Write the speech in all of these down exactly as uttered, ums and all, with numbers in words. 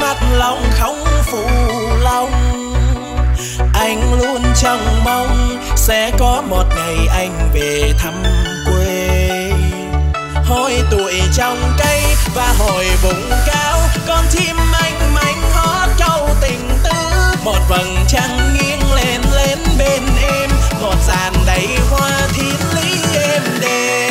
mắt lòng không phụ lòng. Anh luôn trông mong sẽ có một ngày anh về thăm quê. Hồi tuổi trong cây và hồi vùng cao, con chim anh manh hót câu tình tứ. Một vầng trăng nghiêng lên lên bên em, một dàn đầy hoa thiên lý êm đềm.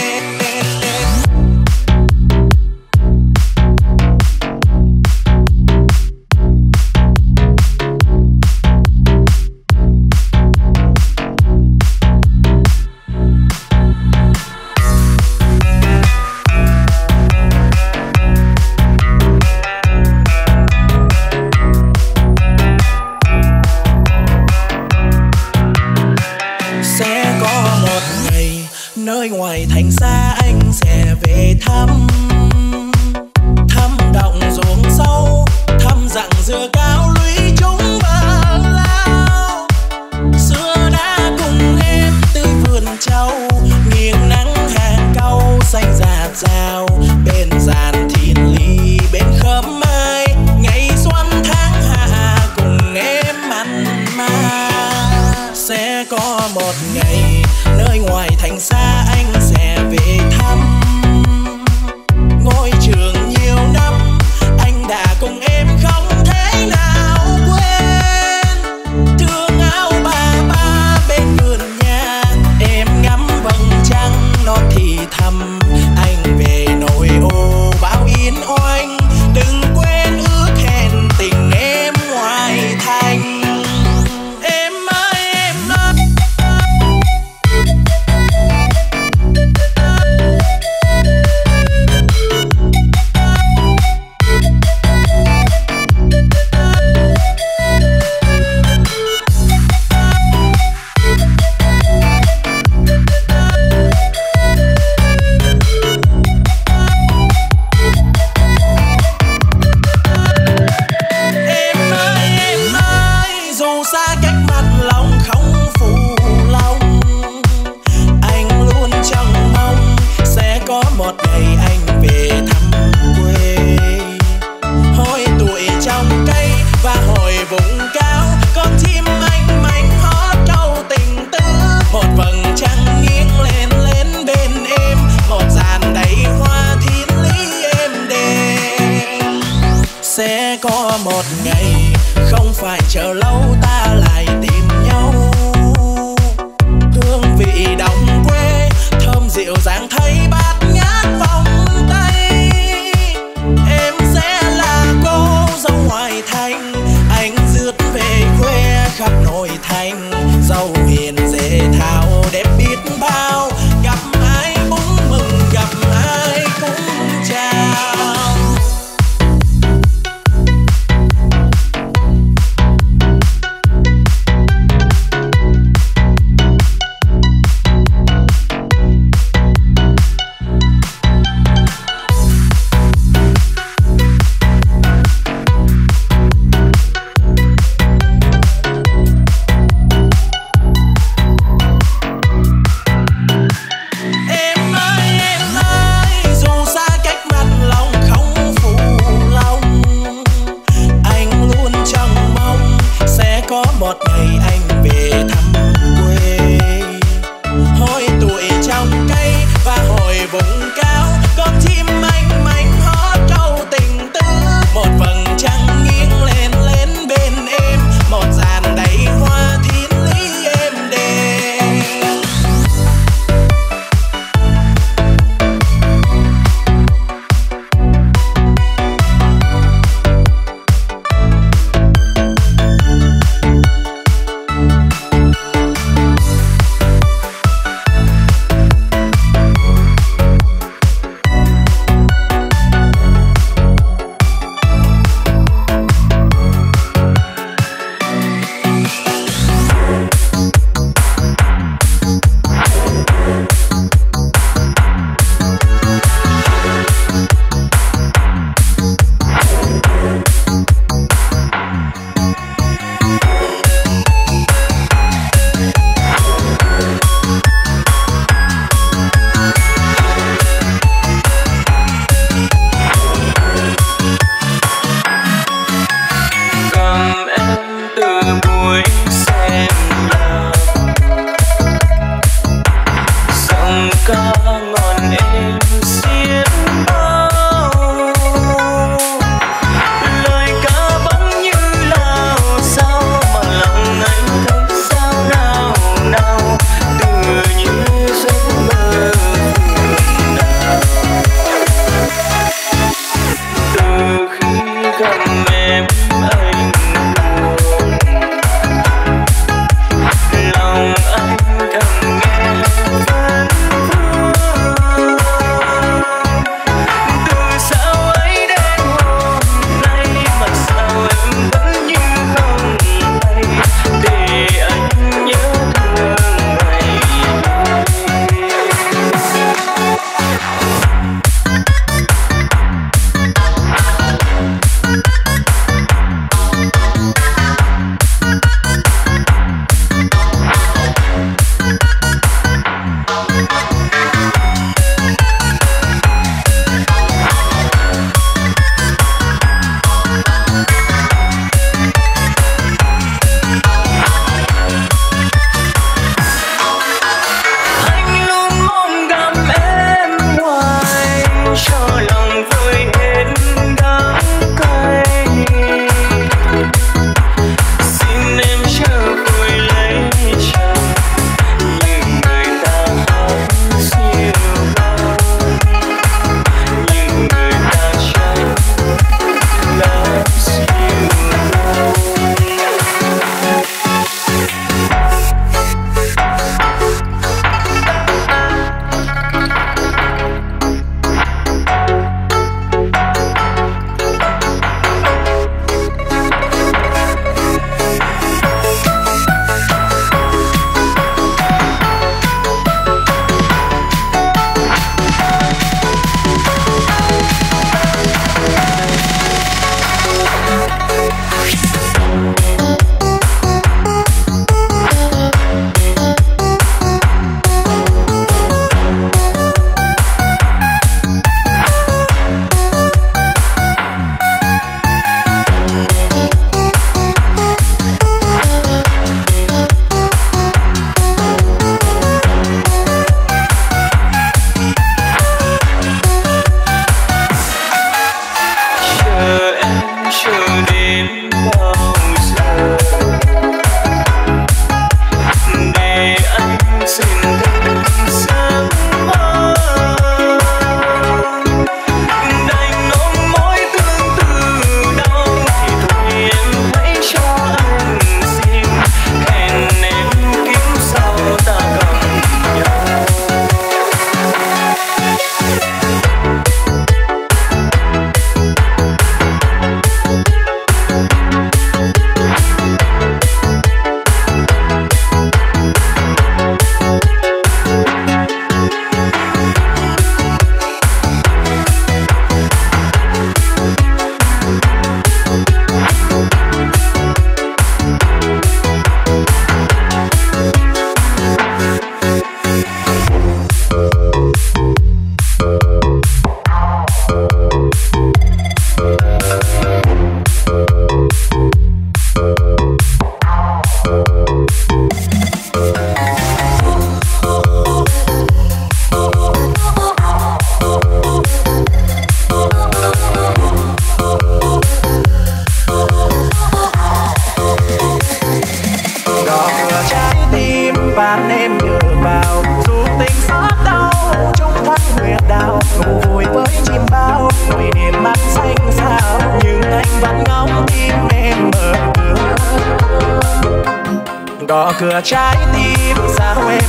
gõ cửa trái tim sao em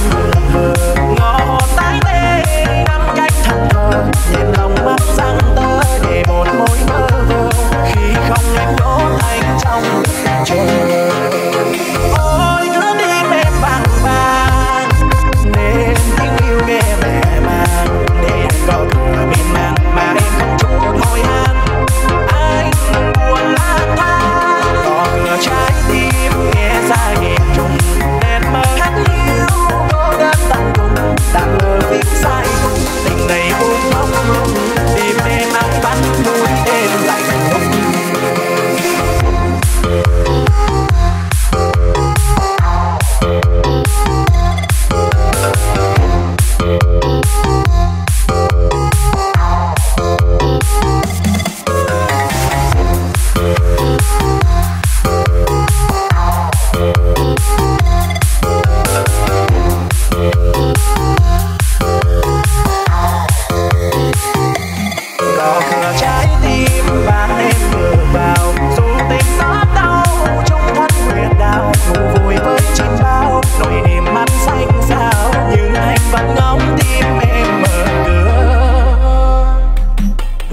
mờ ngó tay tê nắm nhanh thật thờ nhìn lòng mắt răng tơ để một mối mơ vơ khi không anh đỗ anh trong trời. Ôi cứ tim em bằng vàng nên tình yêu nghe mẹ mang để anh gõ cửa bên nàng mà em không chịu thôi han anh buồn lang thang gõ cửa trái tim nghe ra nghe trùng nên mơ hát yêu cô đơn tàn cùng tàn mơ tiếng say tình này ôm mong lung tim em nắng bắn núi em lại không.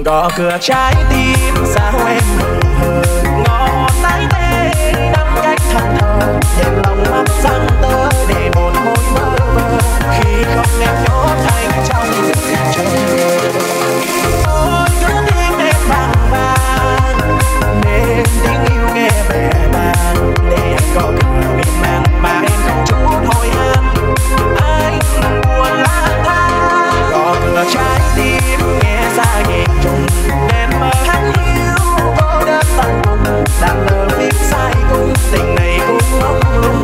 Gõ cửa trái tim sao em mờ ngó tay tê nắm cách thẳng thờ đêm lòng mắt răng tơ để một môi mơ mơ khi không em nhốt anh trong trời. Ôi cứ tim em bằng vàng nên tình yêu nghe vẻ vàng để anh gõ cửa bên nàng mà em không chút hồi hán anh buồn lang thang gõ cửa trái tim nghe ra nghe trùng nên mơ hát yêu cô đơn tàn cùng đang mơ biết sai cùng tình này cũng ngông lung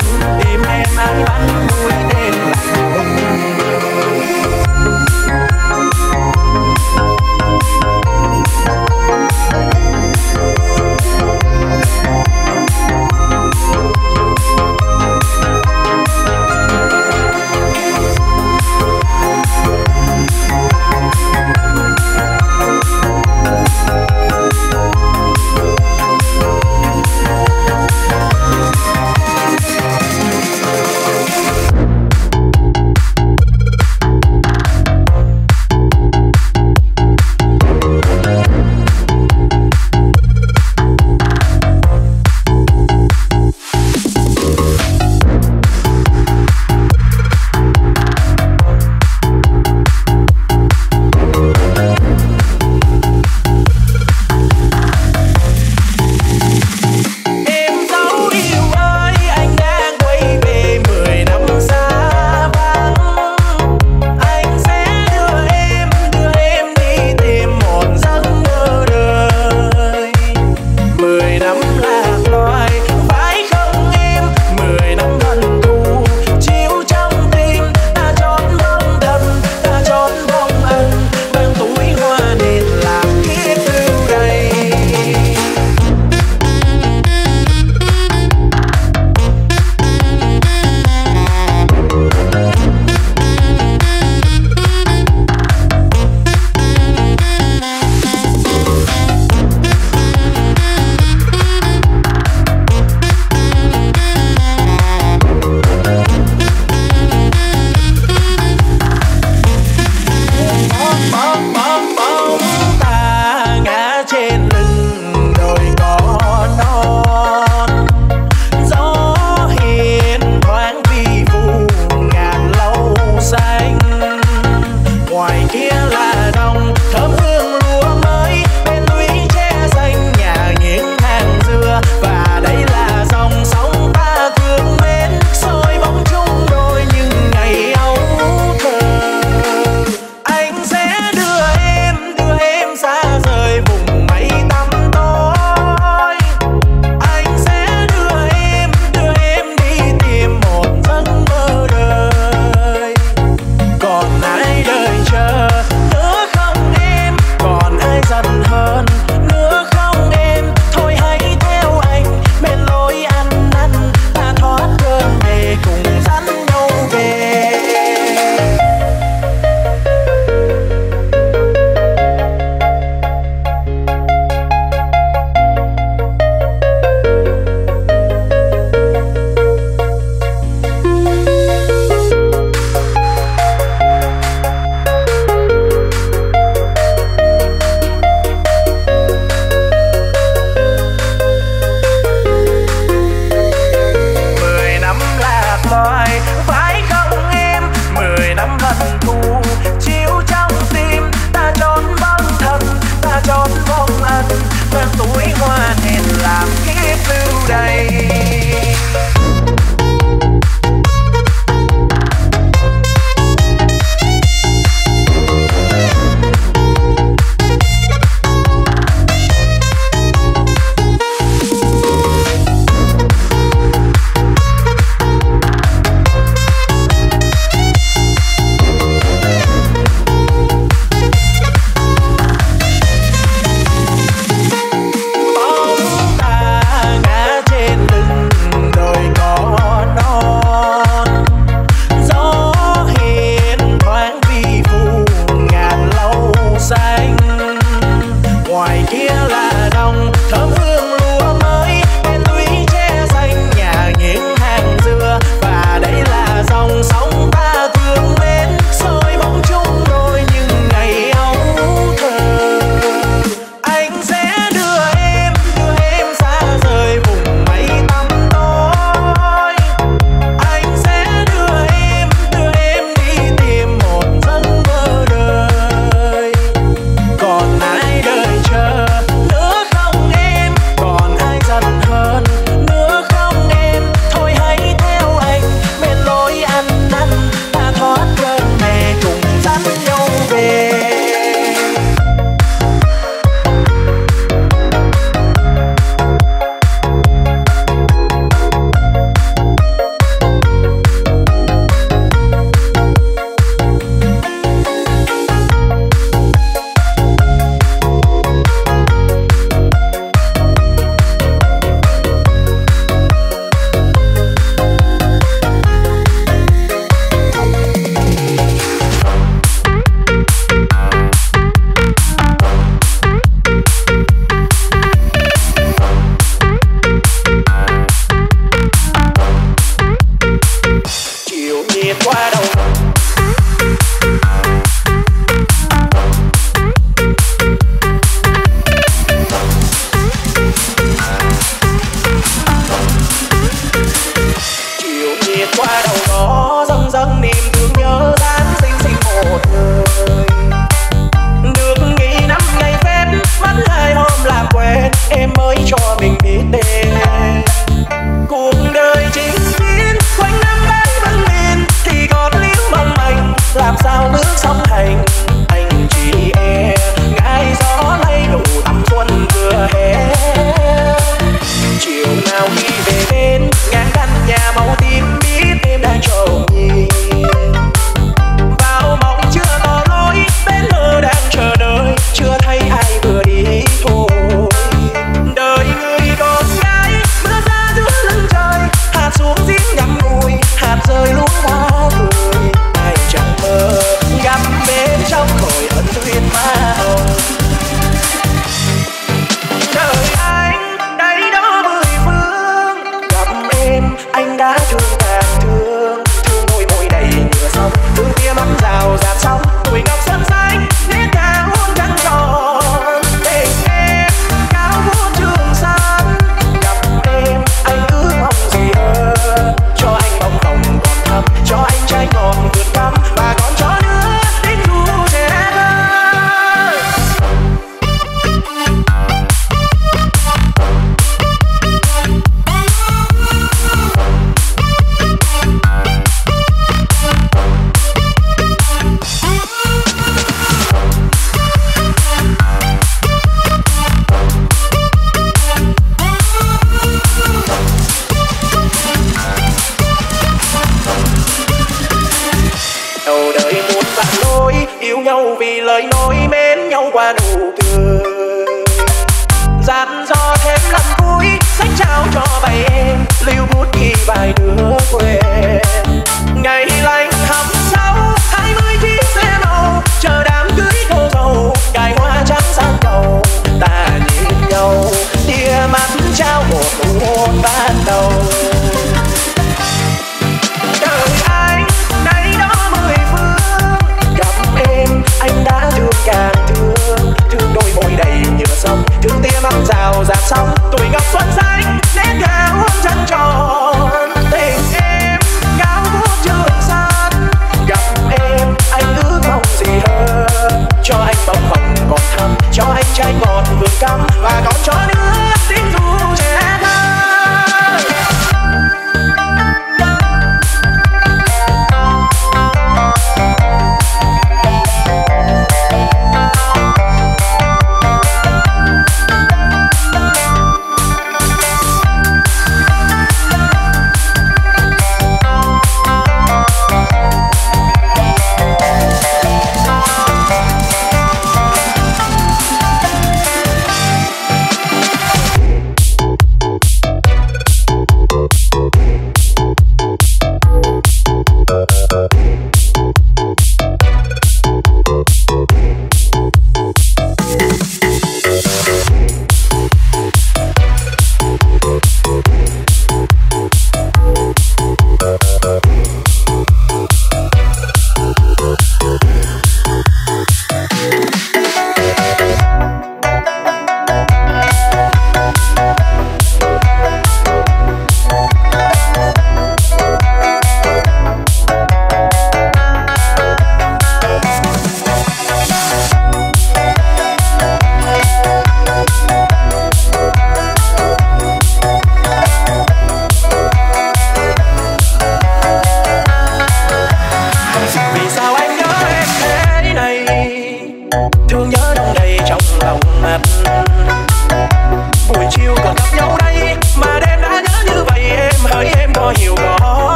trái ngọt vườn cam và con chó nữa tiếng ru trẻ thơ.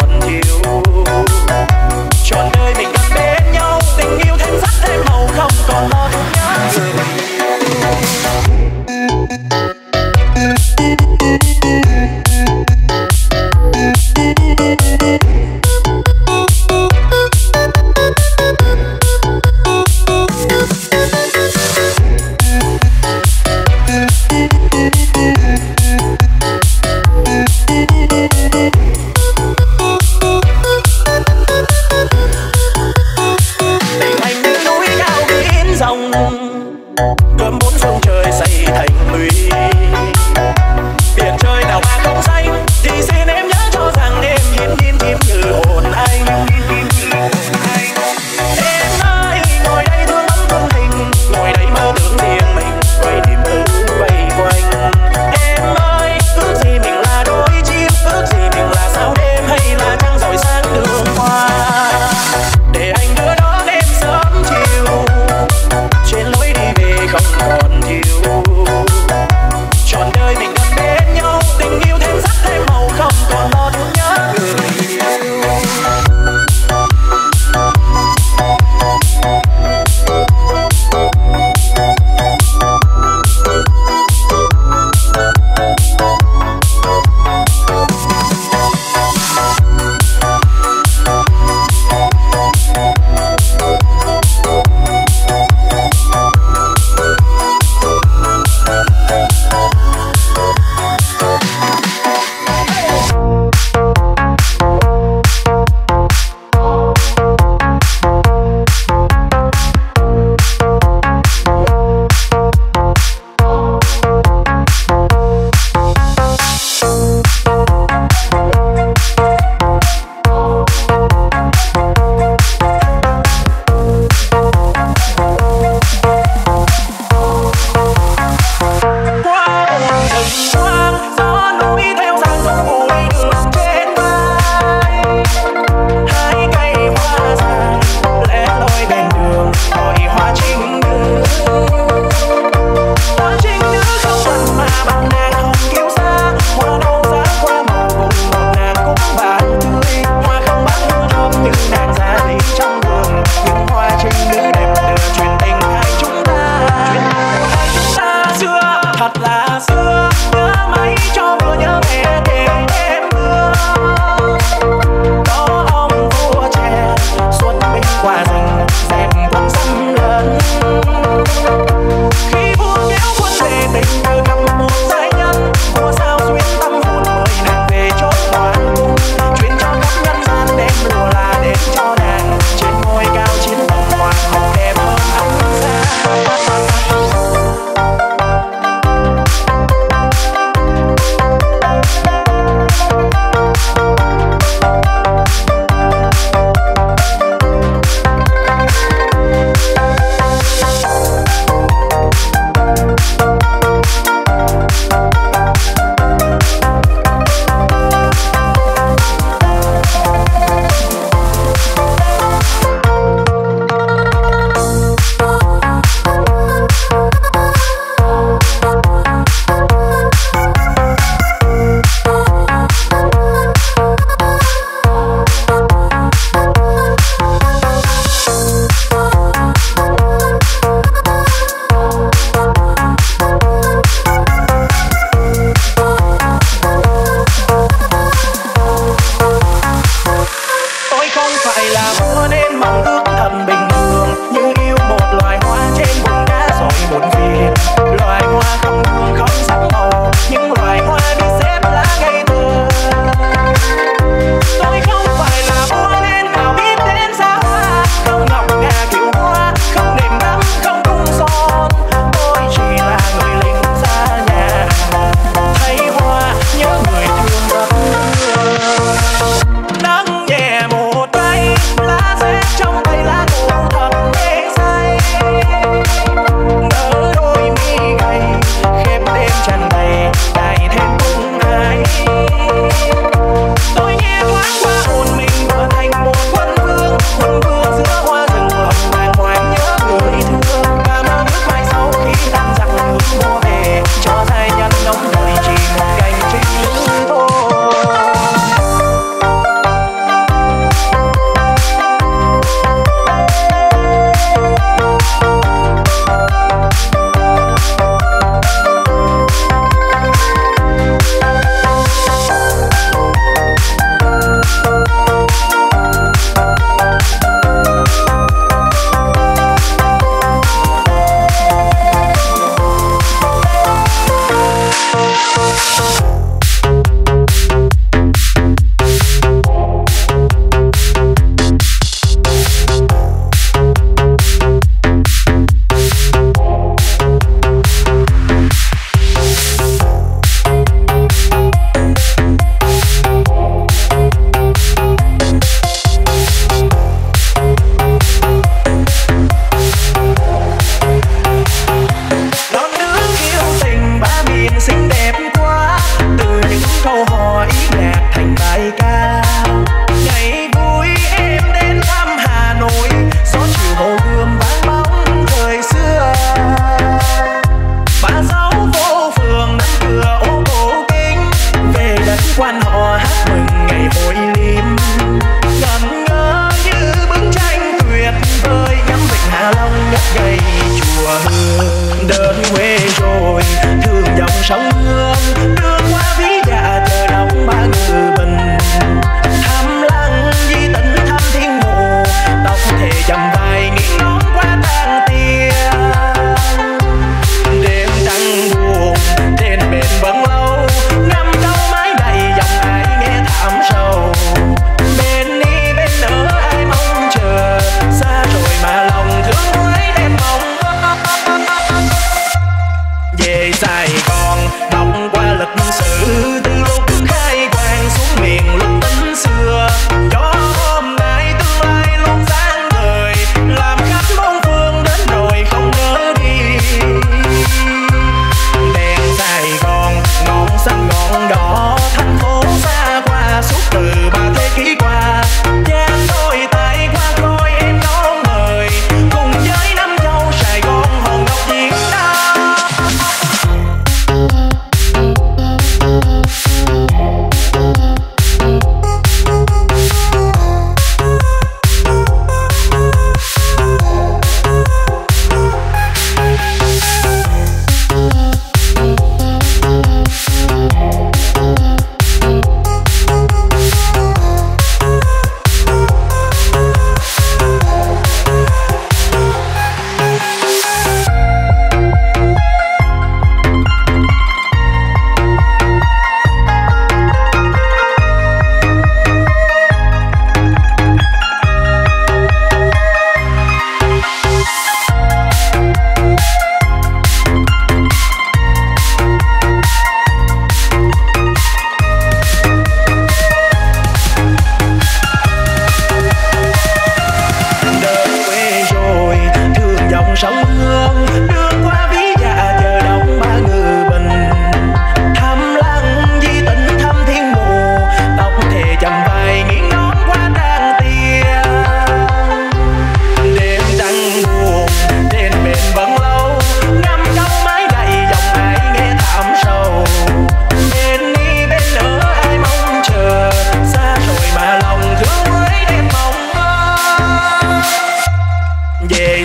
Còn thiếu trọn đời mình gặp bên nhau tình yêu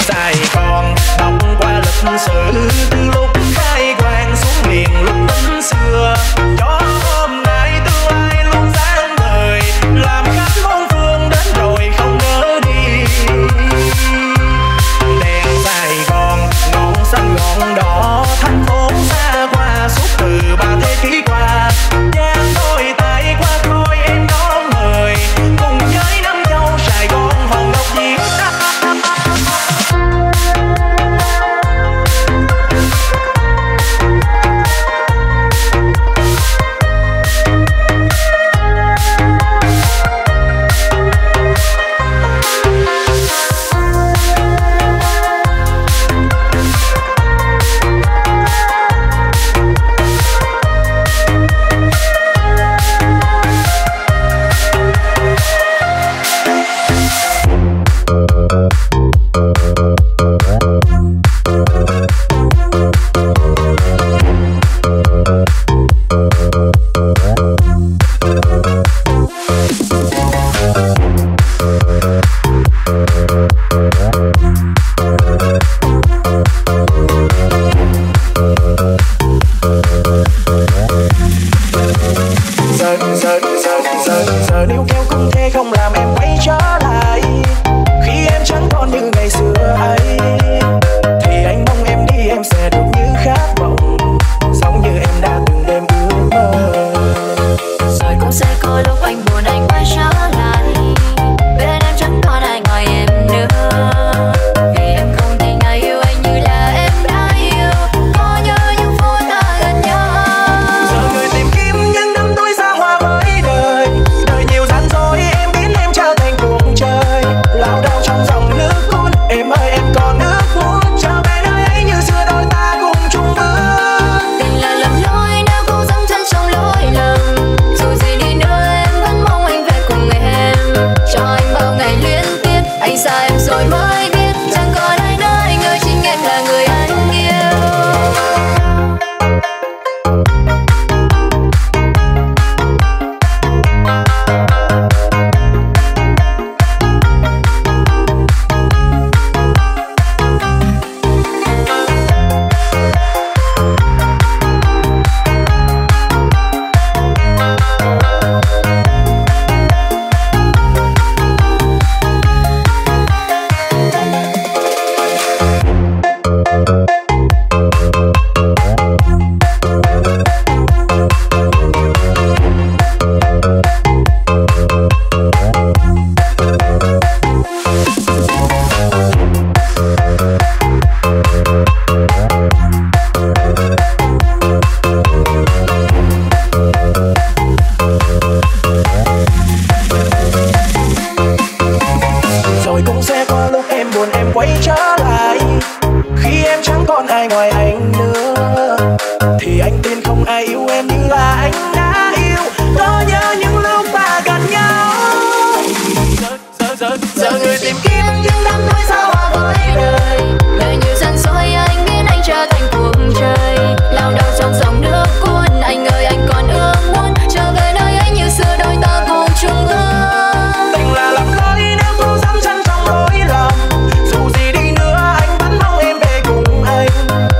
Sài Gòn đọc qua lịch sử từ lúc khai quang xuống liền lúc tính xưa cho hôm nay tương lai luôn sáng ngời làm khách mong phương đến rồi không nỡ đi. Đèn Sài Gòn ngọn xanh ngọn đỏ thành phố xa qua suốt từ ba thế kỷ qua.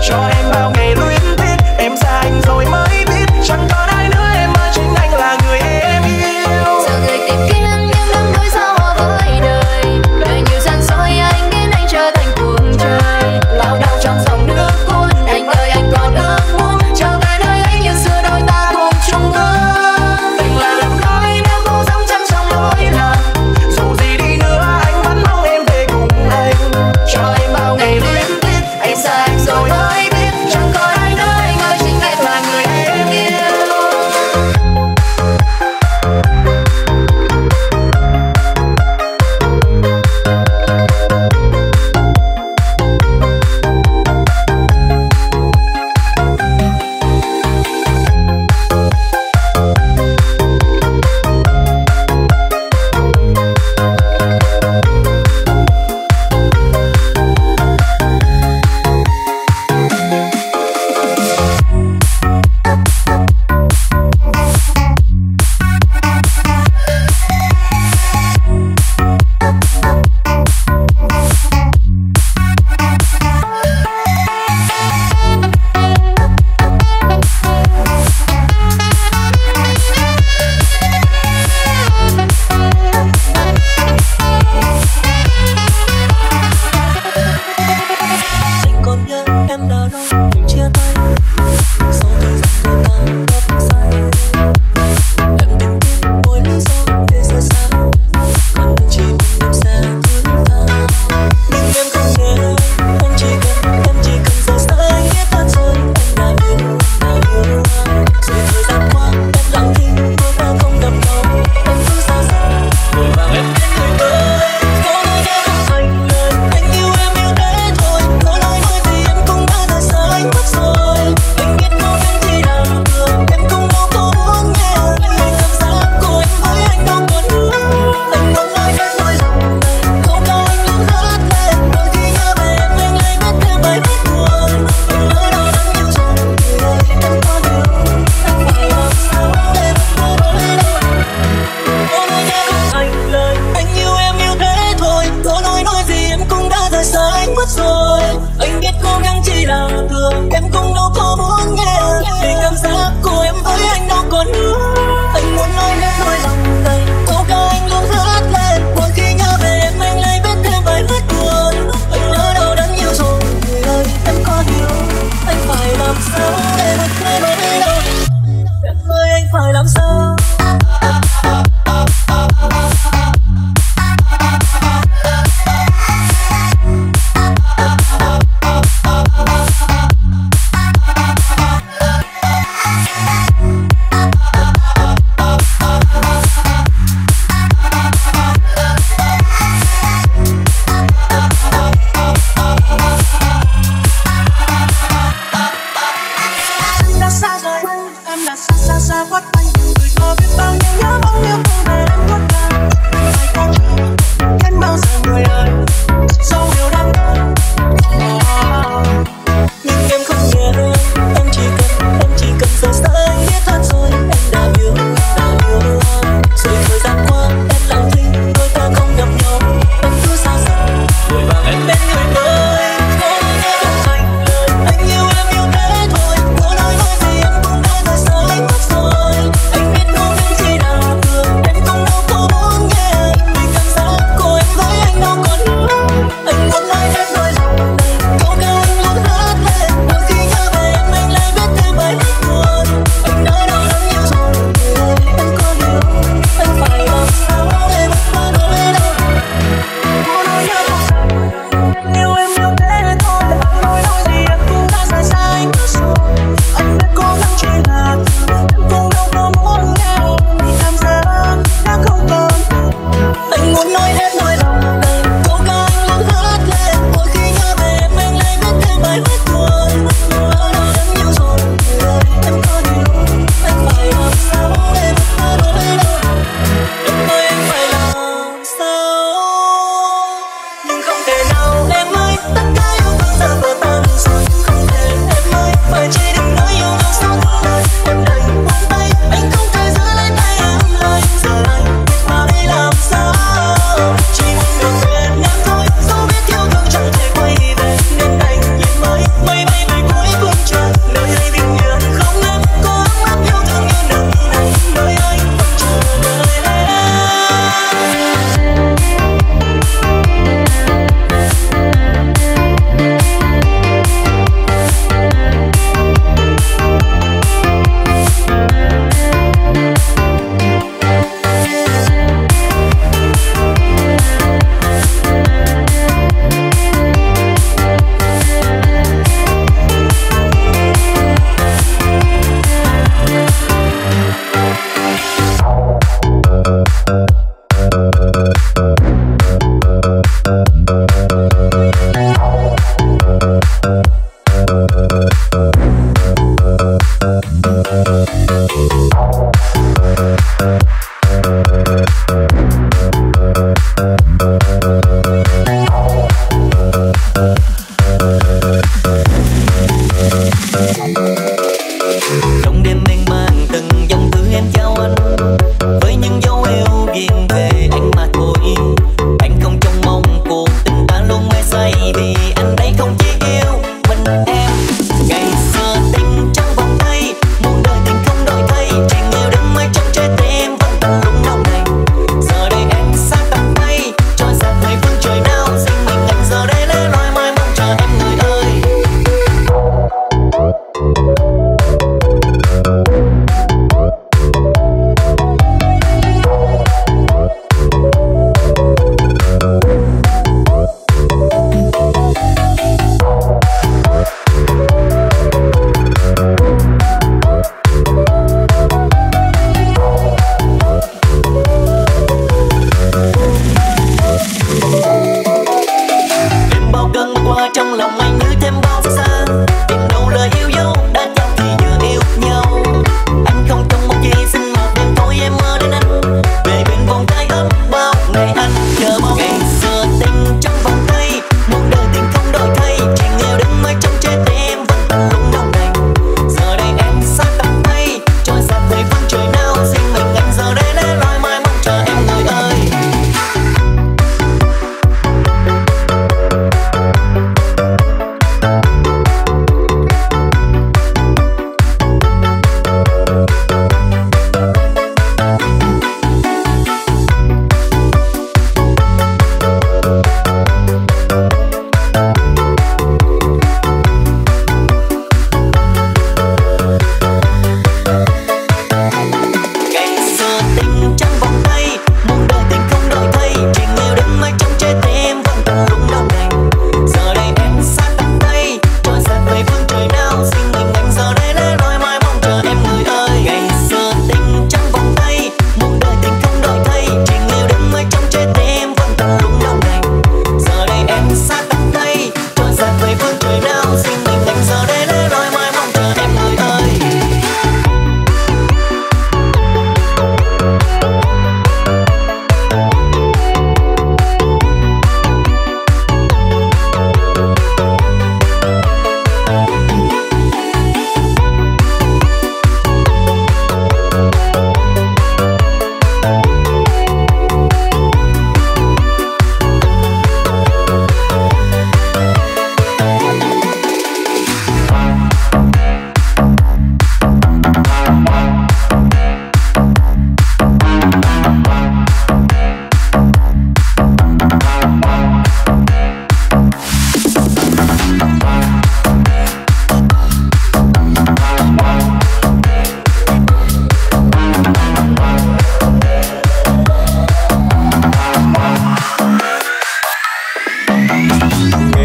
Cho em bao ngày luyến tiếc, em xa anh rồi mới biết chẳng còn ai nữa.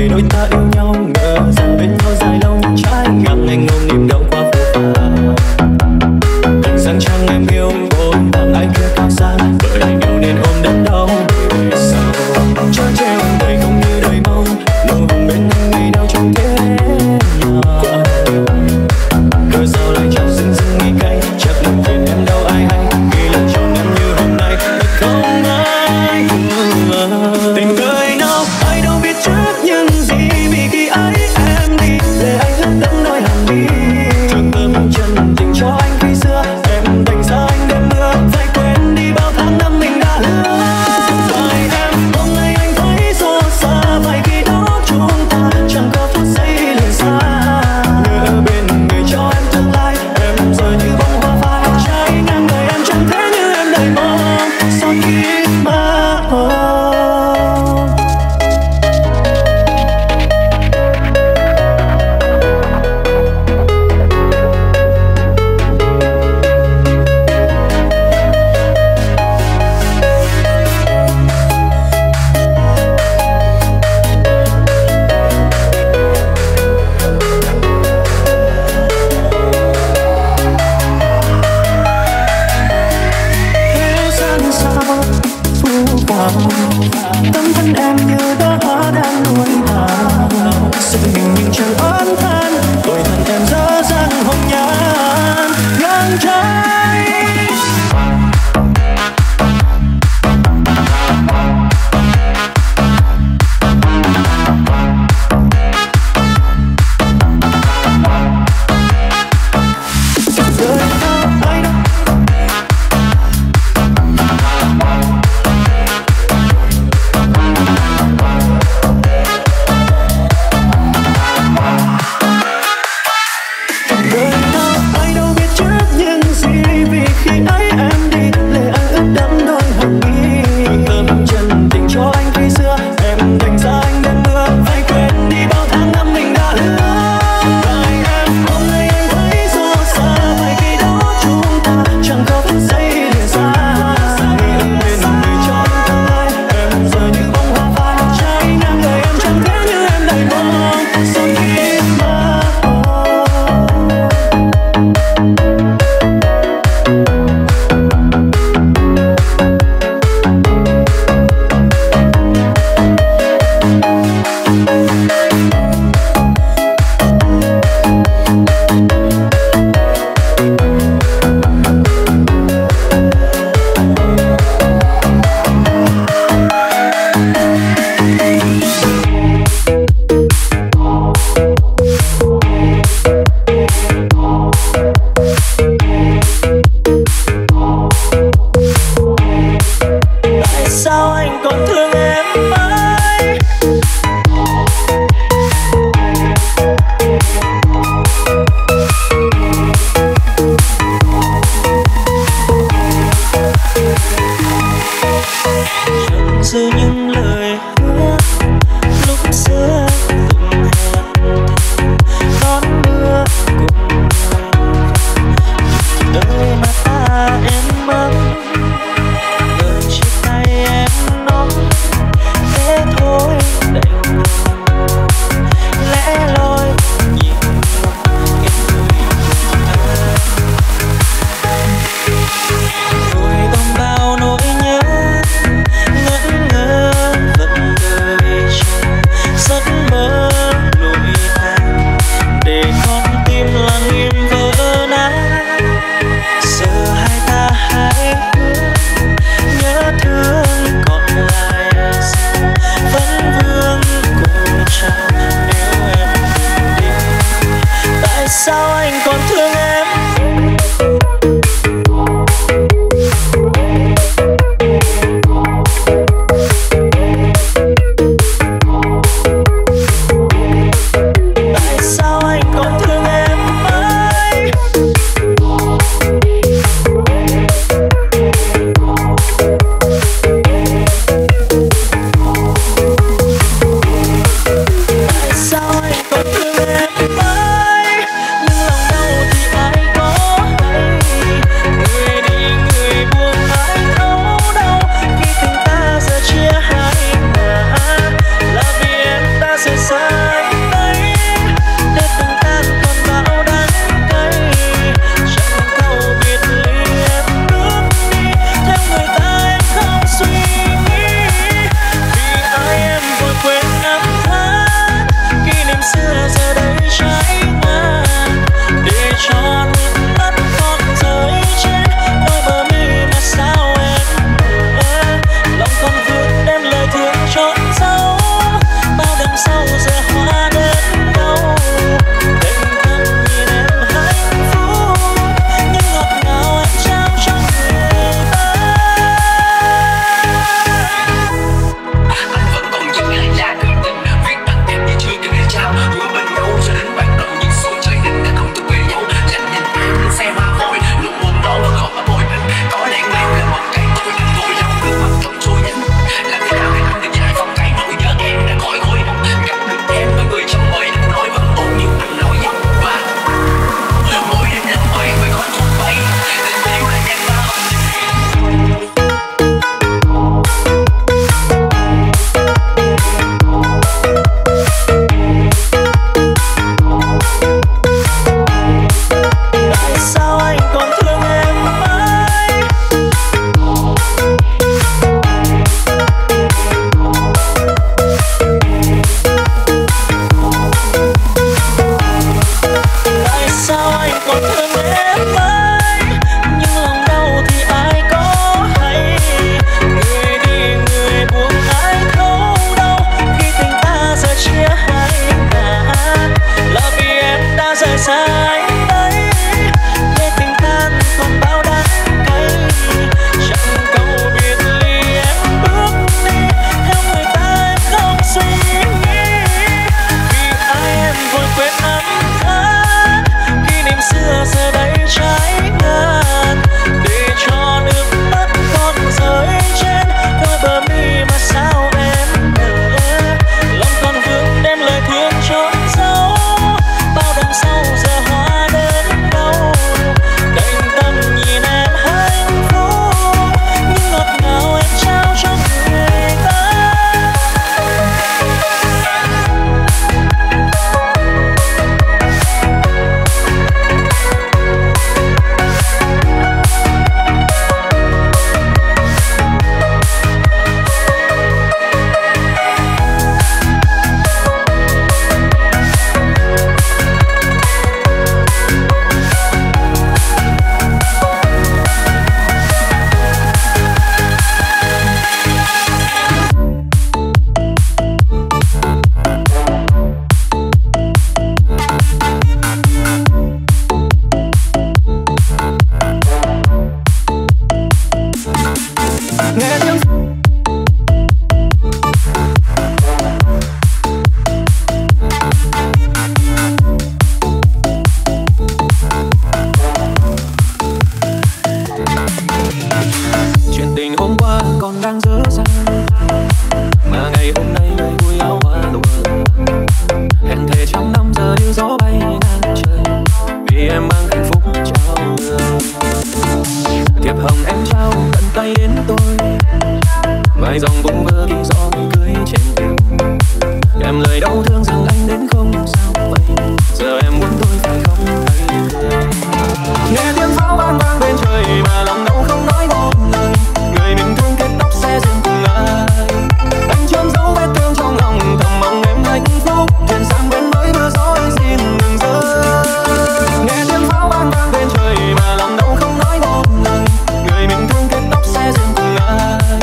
ngày đôi ta yêu nhau ngờ rằng bên nhau dài lâu nhưng trái ngang anh ôm niềm đau quá vô vàn. Cần rằng chẳng em yêu vội bằng anh kia cao xa bởi anh yêu nên ôm đắn đau về sau. Cho treo đời không như đời mong nụ hôn bên anh vì đau trong thế nào. Cớ sao lại chẳng dưng dưng nghĩ cay chắc lòng thuyền em đâu ai hay vì lần chọn em như hôm nay thật không ai. Tình cười nào ai đâu biết chắc những gì vì khi ấy lời đau thương rằng anh đến không sao vậy, giờ em muốn tôi phải không anh. Nghe tiếng pháo vang vang bên trời mà lòng đau không nói một lời, người mình thương kết tóc xe dừng từng ai. Anh chôn giấu vết thương trong lòng, thầm mong em hạnh phúc chuyển sang bên mới mưa gió anh xin đừng rơi. Nghe tiếng pháo vang vang bên trời mà lòng đau không nói một lời, người mình thương kết tóc xe dừng từng ai.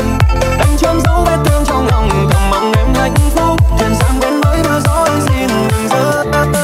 Anh chôn giấu vết thương trong lòng, thầm mong em hạnh phúc chuyển sang bên mới mưa gió anh xin đừng rơi.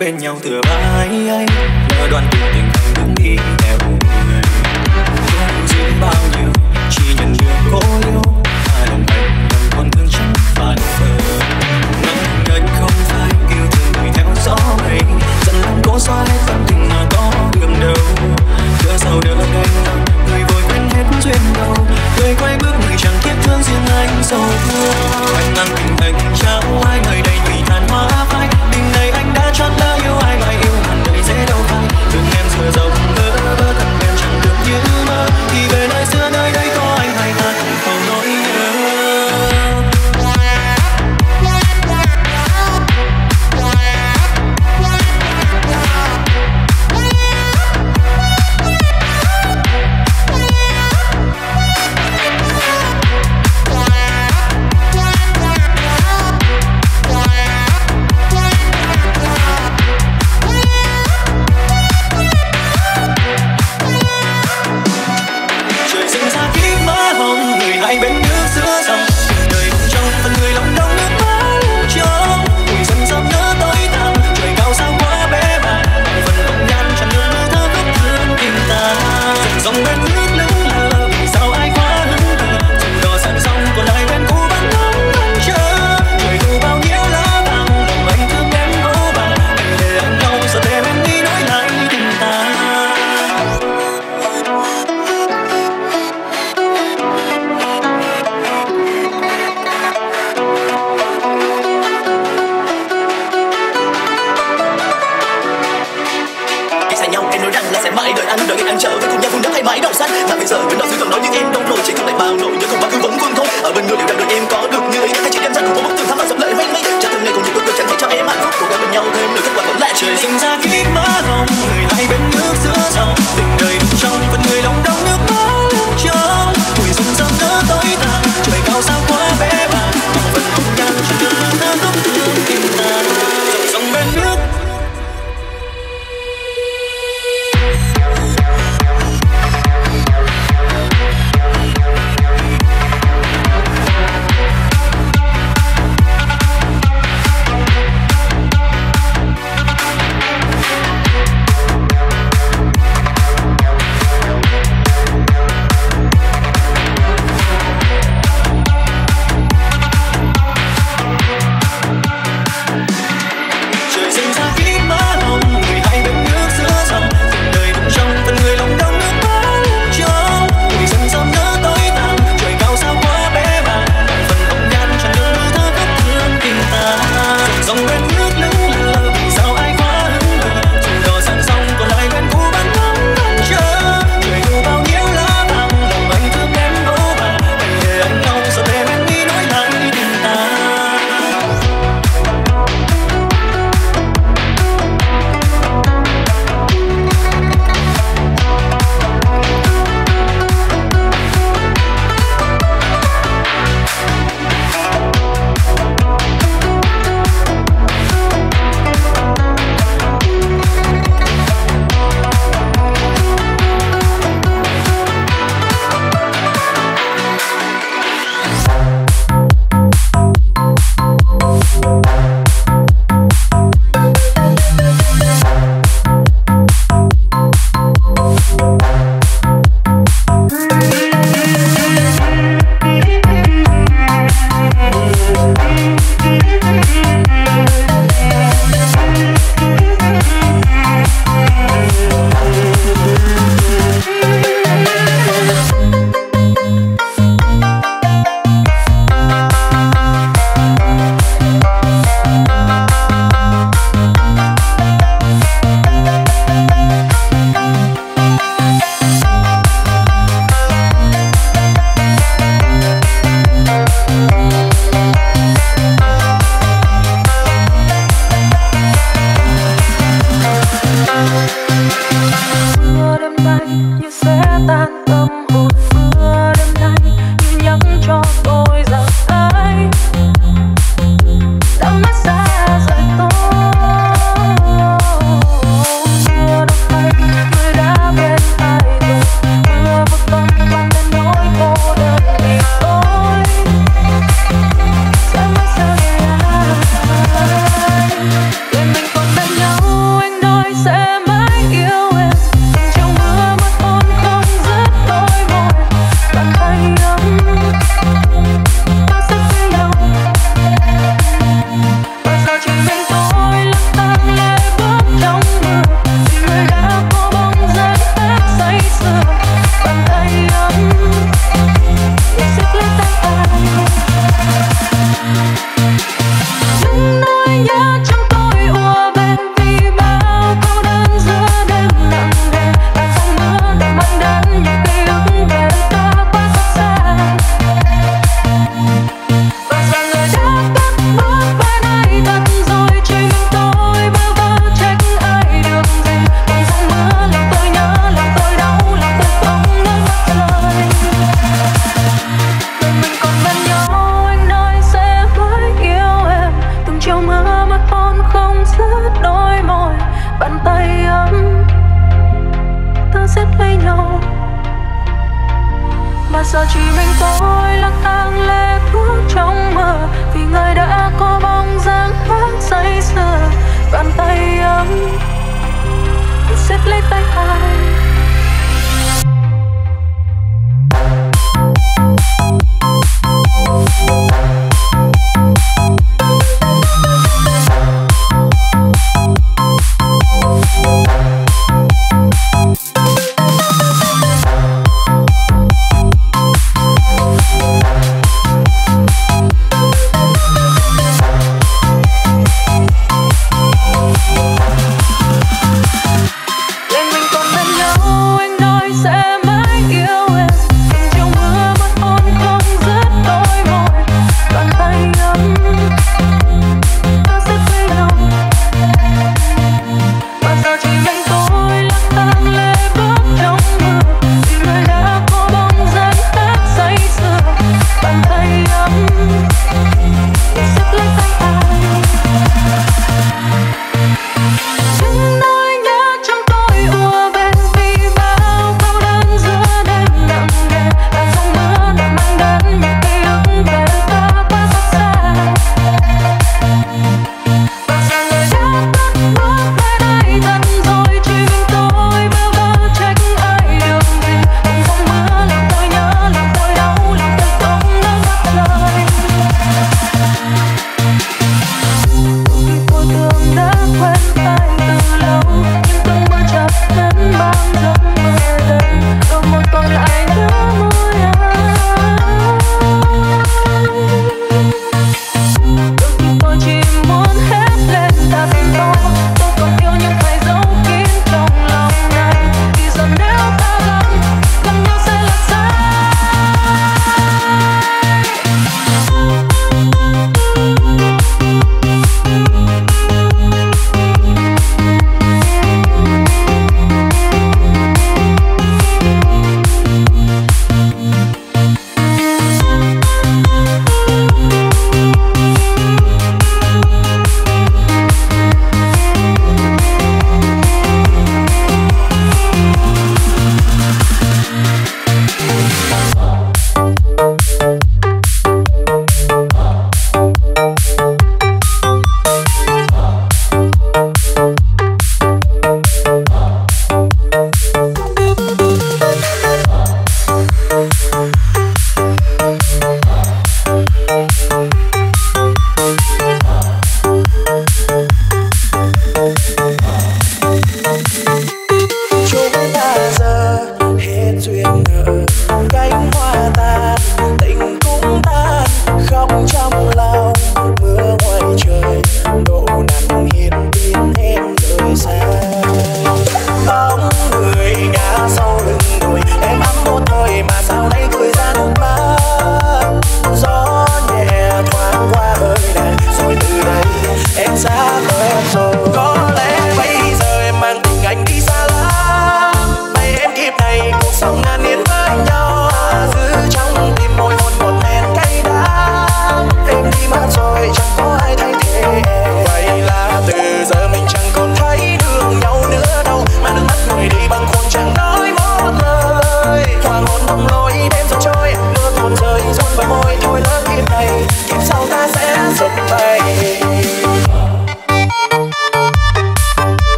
Bên nhau thừa mãi anh lỡ đoạn tình tình anh đứng đi theo người không dính bao nhiêu, chỉ nhận được cô yêu mà lòng anh vẫn còn thương chẳng phản phờ. Nắng đất không phải yêu thương người theo gió ấy, dần lòng cố xóa hết tâm tình mà có đường đâu. Đưa sau đưa anh người vội quên hết duyên đầu, người quay bước người chẳng tiếc thương riêng anh sầu thương. Anh mang tình anh trao hai người đầy vì tàn hoa phai. Tình này anh đã chót đã yêu ai mà yêu hẳn đời dễ đâu phai. Đường em giờ rộng vỡ vỡ thật em chẳng được như mơ. Thì về nơi xưa nơi đây có anh hay ta cũng không nỗi nhớ. Trời cao sao quá bé bàng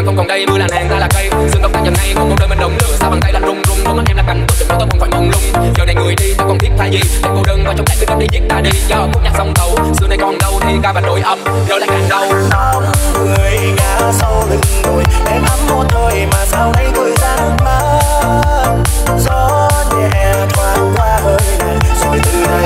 rằng không còn đây, mưa làn hàng ta là cây. Dương tóc ta nhầm nay, còn một đời mình đồng lửa. Sao bằng tay lạnh rung rung, đôi mắt em là cành. Tôi chẳng có tôi không phải mông lung. Giờ này người đi, ta còn thiết tha gì? Để cô đơn và trong tay cứ đâm đi giết ta đi. Giờ khúc nhạc sông tàu, xưa nay còn đâu thì ca và đổi âm, giờ lại càng đau. Người ngã sau lưng tôi, em ấm một thôi mà sao nay cười ra nước mắt. Gió nhẹ thoáng qua hơi này, rồi từ đây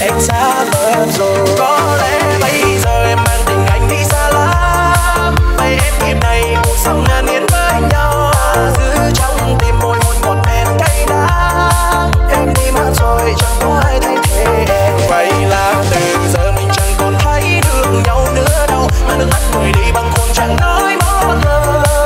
em xa với em rồi. Có lẽ bây giờ em mang tình anh đi xa lắm. Mấy em kịp này cuộc sống ngàn yên với nhau. Giữ trong tim môi một một đèn cay đắng. Em đi mất rồi chẳng có ai thay thế em. Vậy là từ giờ mình chẳng còn thấy được nhau nữa đâu. Mà nước mắt người đi bằng khôn chẳng nói một lời.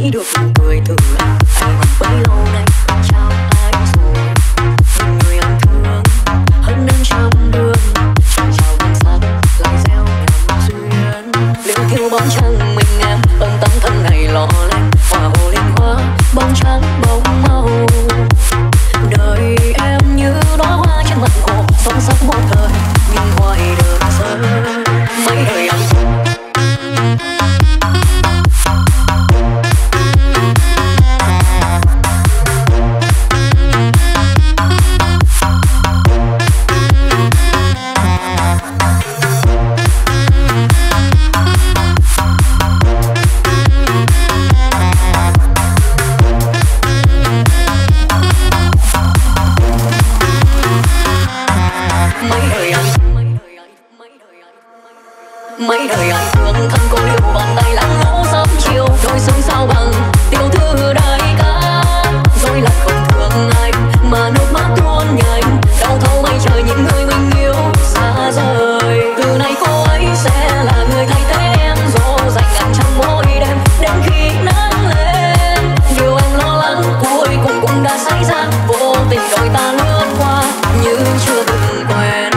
thấy được người thử anh bấy lâu nay trao ai rồi người anh thương hơn năm trăm đường trao trao bằng sắt lại gieo ngàn duyên liễu thiêu bóng trăng mình em ân tấm thân ngày lọ lem hòa hồ liên hoa bóng trắng bóng màu đời em như đóa hoa trên mặt hồ sống sắc một thời nhưng hoài được sớm mấy đời anh mấy đời anh thương thân cô liêu bàn tay lãng ngẫu sớm chiều đôi xương sao bằng tiểu thư đại ca rồi lại không thương anh mà nước mắt tuôn nhanh đau thấu mây trời những người mình yêu xa rời từ nay cô ấy sẽ là người thay thế em rồi dành anh trong mỗi đêm đến khi nắng lên điều em lo lắng cuối cùng cũng đã xảy ra vô tình đôi ta lướt qua như chưa từng quen.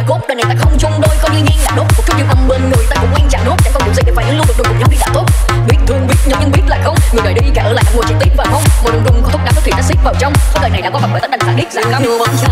Hãy subscribe cho kênh Ghiền Mì Gõ để không bỏ lỡ những video hấp dẫn.